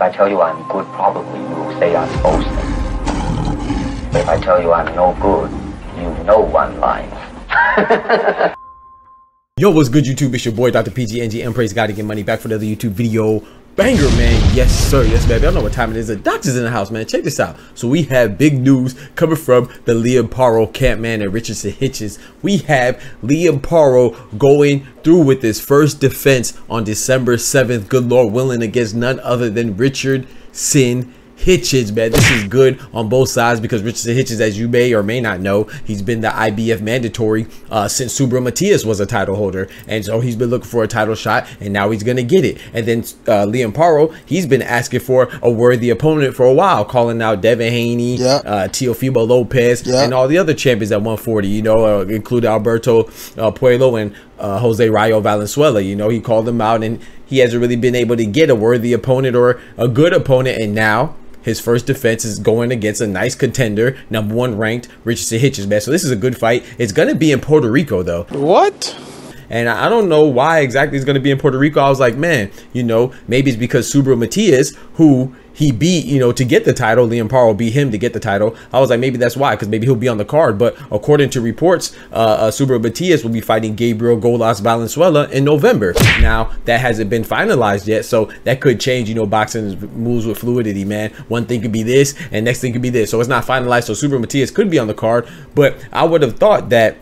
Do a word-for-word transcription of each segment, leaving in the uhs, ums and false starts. If I tell you I'm good, probably you will say I'm boasting. But if I tell you I'm no good, you know I'm lying. Yo, what's good, YouTube? It's your boy, Doctor P G N G, and Praise God to Get Money, back for another YouTube video banger, man. Yes, sir. Yes, baby. I know what time it is. The doctor's in the house, man. Check this out. So we have big news coming from the Liam Paro camp, man, and Richardson Hitchins. We have Liam Paro going through with his first defense on December seventh, good Lord willing, against none other than Richardson Hitchins, man. This is good on both sides because Richardson Hitchins, as you may or may not know, he's been the I B F mandatory uh, since Subriel Matias was a title holder, and so he's been looking for a title shot, and now he's gonna get it. And then uh, Liam Paro, he's been asking for a worthy opponent for a while, calling out Devin Haney, yep. uh, Teofimo Lopez, yep. and all the other champions at one forty. You know, uh, include Alberto uh, Puelo and uh, Jose Rayo Valenzuela. You know, he called them out, and he hasn't really been able to get a worthy opponent or a good opponent, and now his first defense is going against a nice contender, number one ranked Richardson Hitchins, man. So this is a good fight. It's going to be in Puerto Rico, though. What? And I don't know why exactly it's going to be in Puerto Rico. I was like, man, you know, maybe it's because Subriel Matias, who he beat, you know, to get the title, Liam Paro beat him to get the title. I was like, maybe that's why, because maybe he'll be on the card. But according to reports, uh, uh, Subriel Matias will be fighting Gabriel Gollaz Valenzuela in November. Now, that hasn't been finalized yet, so that could change. You know, boxing moves with fluidity, man. One thing could be this, and next thing could be this. So it's not finalized, so Subriel Matias could be on the card. But I would have thought that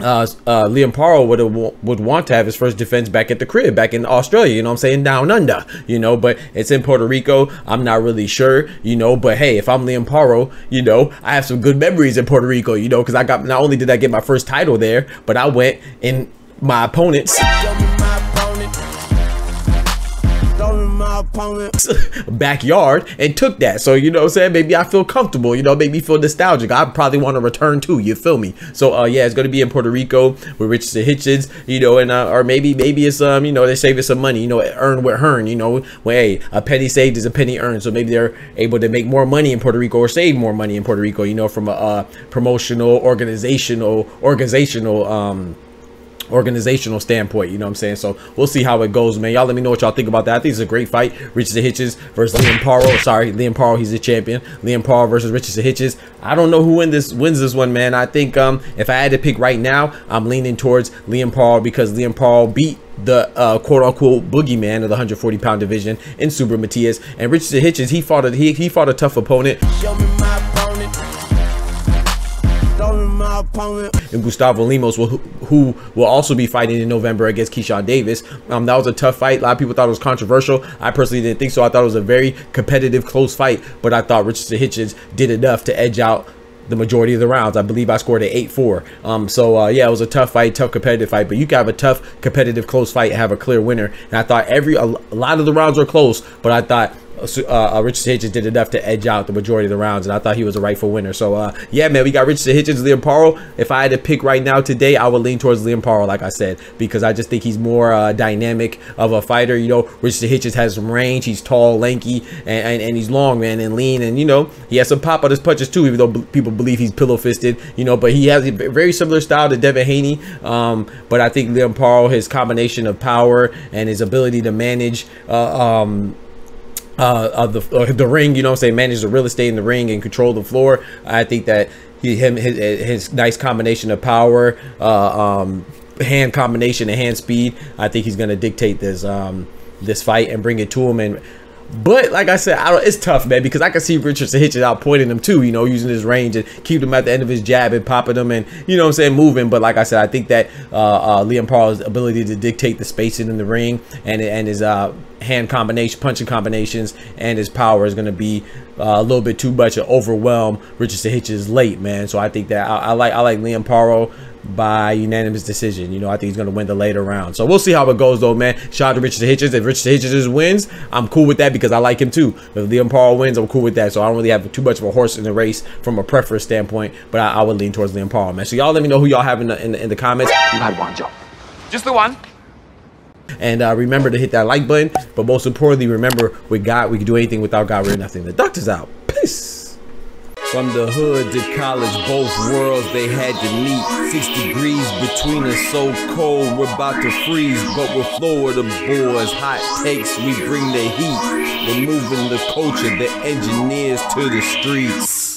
Uh, uh, Liam Paro would would want to have his first defense back at the crib, back in Australia, you know what I'm saying, down under, you know, but it's in Puerto Rico. I'm not really sure, you know, but hey, if I'm Liam Paro, you know, I have some good memories in Puerto Rico, you know, because I got, not only did I get my first title there, but I went in my opponent's backyard and took that. So, you know what I'm saying, maybe I feel comfortable, you know, make me feel nostalgic. I probably want to return too, you feel me? So uh yeah, it's going to be in Puerto Rico with Richardson Hitchins, you know, and uh, or maybe maybe it's um you know, they're saving some money, you know, earn with earn, you know, well, hey, a penny saved is a penny earned, so maybe they're able to make more money in Puerto Rico or save more money in Puerto Rico, you know, from a uh, promotional organizational organizational um organizational standpoint, you know what I'm saying? So we'll see how it goes, man. Y'all let me know what y'all think about that. I think it's a great fight. Richardson Hitchins versus Liam Paro. Sorry, Liam Paro, he's the champion. Liam Paro versus Richardson Hitchins. I don't know who win this wins this one, man. I think um if I had to pick right now, I'm leaning towards Liam Paro because Liam Paro beat the uh, quote-unquote boogeyman of the one forty pound division in Subriel Matias, and Richardson Hitchins, he fought a he, he fought a tough opponent. Show me my opponent. And Gustavo Lemos, will, who will also be fighting in November against Keyshawn Davis. Um, that was a tough fight. A lot of people thought it was controversial. I personally didn't think so. I thought it was a very competitive, close fight, but I thought Richardson Hitchins did enough to edge out the majority of the rounds. I believe I scored an eight four. Um, so, uh, yeah, it was a tough fight, tough competitive fight, but you can have a tough, competitive, close fight and have a clear winner. And I thought every a lot of the rounds were close, but I thought Uh, uh, Richardson Hitchins did enough to edge out the majority of the rounds, and I thought he was a rightful winner. So uh, yeah, man, we got Richardson Hitchins, Liam Paro. If I had to pick right now today, I would lean towards Liam Paro, like I said, because I just think he's more uh, dynamic of a fighter. You know, Richardson Hitchins has some range. He's tall, lanky, and, and, and he's long, man, and lean, and you know, he has some pop on his punches too, even though people believe he's pillow fisted, you know, but he has a very similar style to Devin Haney. Um, but I think Liam Paro, his combination of power and his ability to manage uh, um Uh, of the, uh, the ring, you know what I'm saying, manage the real estate in the ring and control the floor. I think that he, him, his, his nice combination of power, uh, um, hand combination and hand speed, I think he's going to dictate this, um, this fight and bring it to him. And but like I said, I don't, it's tough, man, because I can see Richardson Hitchins outpointing him too, you know, using his range and keep him at the end of his jab and popping him and, you know what I'm saying, moving. But like I said, I think that uh, uh, Liam Paro's ability to dictate the spacing in the ring and, and his uh, hand combination, punching combinations, and his power is going to be uh, a little bit too much to overwhelm Richardson Hitchins late, man. So I think that I, I like I like Liam Paro by unanimous decision. You know, I think he's going to win the later round. So we'll see how it goes, though, man. Shout out to Richardson Hitchins. If Richardson Hitchins wins, I'm cool with that because I like him too. If Liam Paro wins, I'm cool with that. So I don't really have too much of a horse in the race from a preference standpoint, but I, I would lean towards Liam Paro, man. So y'all let me know who y'all have in the, in, the, in the comments. You had one job. Just the one. And uh, remember to hit that like button. But most importantly, remember, with God, we can do anything. Without God, we're nothing. The doctor's out. Peace. From the hood to college, both worlds they had to meet. Six degrees between us, so cold we're about to freeze. But we're Florida boys, hot takes, we bring the heat. We're moving the culture, the engineers to the streets.